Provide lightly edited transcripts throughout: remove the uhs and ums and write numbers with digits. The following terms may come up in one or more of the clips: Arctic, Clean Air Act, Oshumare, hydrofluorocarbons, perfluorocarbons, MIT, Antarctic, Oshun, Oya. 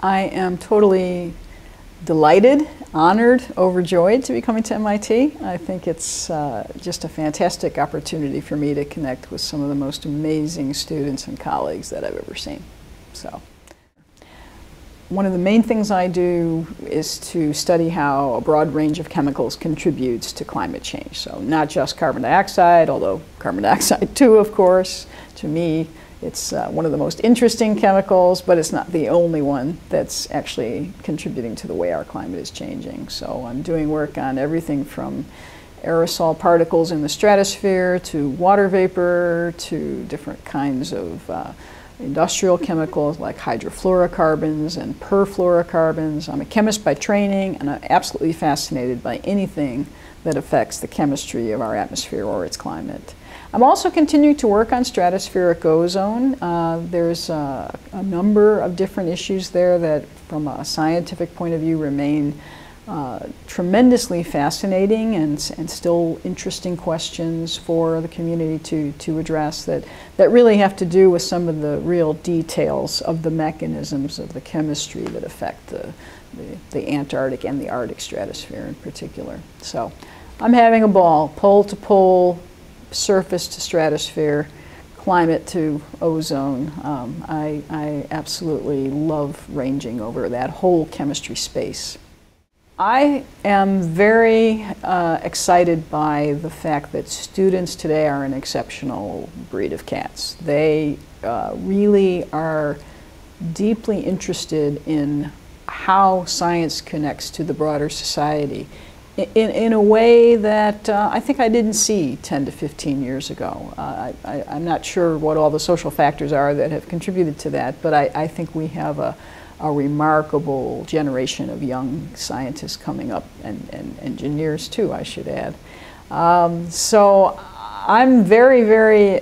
I am totally delighted, honored, overjoyed to be coming to MIT. I think it's just a fantastic opportunity for me to connect with some of the most amazing students and colleagues that I've ever seen. So, one of the main things I do is to study how a broad range of chemicals contributes to climate change. So not just carbon dioxide, although carbon dioxide too, of course. To me, it's one of the most interesting chemicals, but it's not the only one that's actually contributing to the way our climate is changing. So I'm doing work on everything from aerosol particles in the stratosphere to water vapor to different kinds of industrial chemicals like hydrofluorocarbons and perfluorocarbons. I'm a chemist by training, and I'm absolutely fascinated by anything that affects the chemistry of our atmosphere or its climate. I'm also continuing to work on stratospheric ozone. There's a number of different issues there that, from a scientific point of view, remain tremendously fascinating and still interesting questions for the community to address that really have to do with some of the real details of the mechanisms of the chemistry that affect the Antarctic and the Arctic stratosphere in particular. So I'm having a ball, pole to pole, surface to stratosphere, climate to ozone. I absolutely love ranging over that whole chemistry space. I am very excited by the fact that students today are an exceptional breed of cats. They really are deeply interested in how science connects to the broader society in a way that I think I didn't see 10 to 15 years ago. I'm not sure what all the social factors are that have contributed to that, but I think we have a remarkable generation of young scientists coming up, and engineers too, I should add. So I'm very, very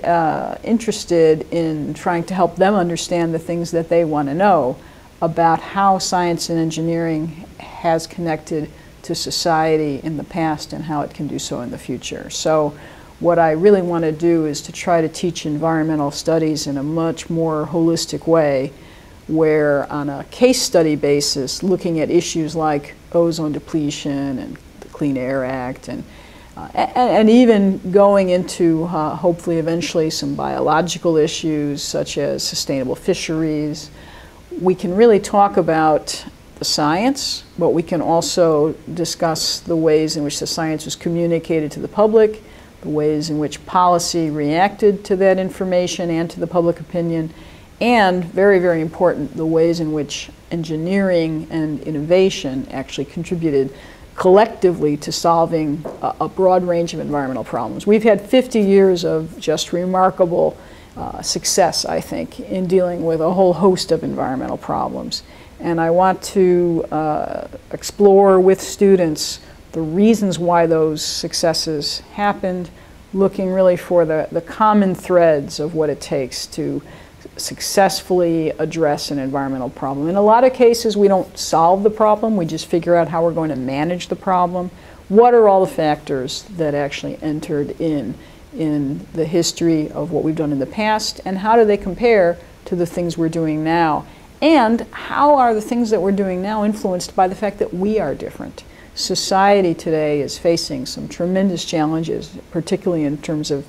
interested in trying to help them understand the things that they want to know about how science and engineering has connected to society in the past and how it can do so in the future. So what I really want to do is to try to teach environmental studies in a much more holistic way, where on a case study basis, looking at issues like ozone depletion and the Clean Air Act and even going into hopefully eventually some biological issues such as sustainable fisheries, we can really talk about the science, but we can also discuss the ways in which the science was communicated to the public, the ways in which policy reacted to that information and to the public opinion, and very, very important, the ways in which engineering and innovation actually contributed collectively to solving a broad range of environmental problems. We've had 50 years of just remarkable success, I think, in dealing with a whole host of environmental problems. And I want to explore with students the reasons why those successes happened, looking really for the common threads of what it takes to successfully address an environmental problem. In a lot of cases, we don't solve the problem, we just figure out how we're going to manage the problem. What are all the factors that actually entered in the history of what we've done in the past, and how do they compare to the things we're doing now? And how are the things that we're doing now influenced by the fact that we are different? Society today is facing some tremendous challenges, particularly in terms of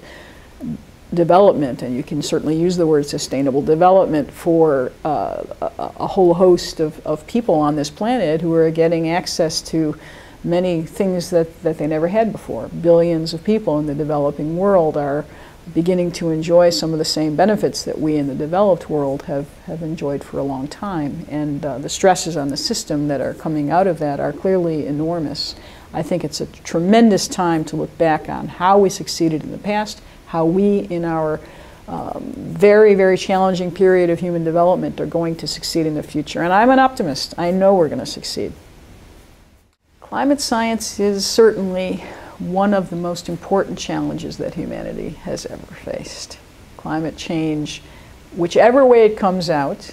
development, and you can certainly use the word sustainable development for a whole host of people on this planet who are getting access to many things that they never had before. Billions of people in the developing world are beginning to enjoy some of the same benefits that we in the developed world have enjoyed for a long time. And the stresses on the system that are coming out of that are clearly enormous. I think it's a tremendous time to look back on how we succeeded in the past, how we in our very, very challenging period of human development are going to succeed in the future. And I'm an optimist. I know we're going to succeed. Climate science is certainly one of the most important challenges that humanity has ever faced. Climate change, whichever way it comes out,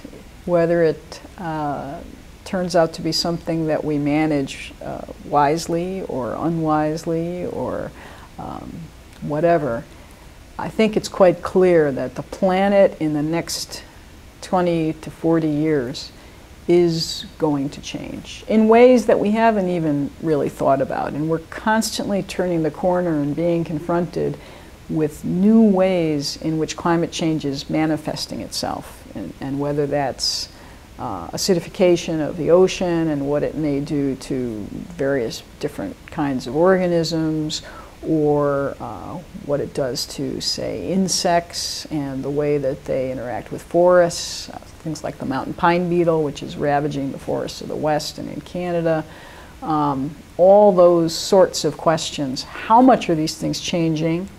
whether it turns out to be something that we manage wisely or unwisely or whatever, I think it's quite clear that the planet in the next 20 to 40 years is going to change in ways that we haven't even really thought about. And we're constantly turning the corner and being confronted with new ways in which climate change is manifesting itself, and whether that's acidification of the ocean and what it may do to various different kinds of organisms, or what it does to, say, insects and the way that they interact with forests, things like the mountain pine beetle, which is ravaging the forests of the West and in Canada. All those sorts of questions. How much are these things changing?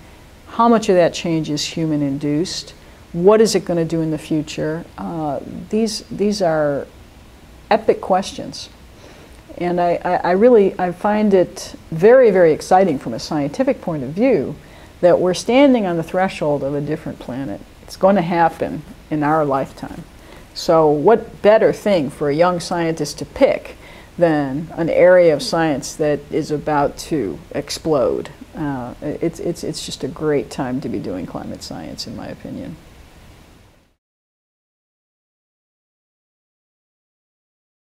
How much of that change is human-induced? What is it going to do in the future? These are epic questions. And I find it very, very exciting from a scientific point of view that we're standing on the threshold of a different planet. It's going to happen in our lifetime. So what better thing for a young scientist to pick than an area of science that is about to explode? It's just a great time to be doing climate science, in my opinion.